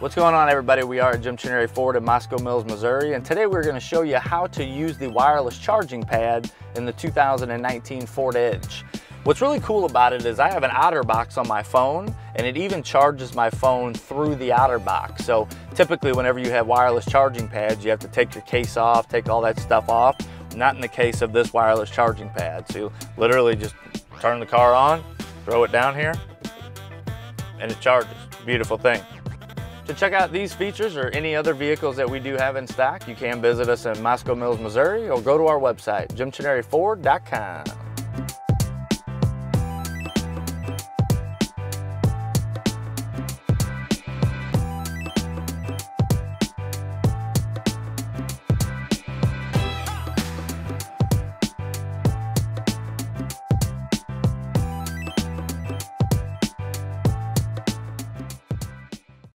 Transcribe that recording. What's going on, everybody? We are at Jim Trenary Ford in Moscow Mills, Missouri, and today we're going to show you how to use the wireless charging pad in the 2019 Ford Edge. What's really cool about it is I have an OtterBox on my phone, and it even charges my phone through the OtterBox. So typically whenever you have wireless charging pads, you have to take your case off, take all that stuff off. Not in the case of this wireless charging pad. So you literally just turn the car on, throw it down here, and it charges. Beautiful thing. To check out these features or any other vehicles that we do have in stock, you can visit us in Moscow Mills, Missouri, or go to our website, jimtrenaryford.com.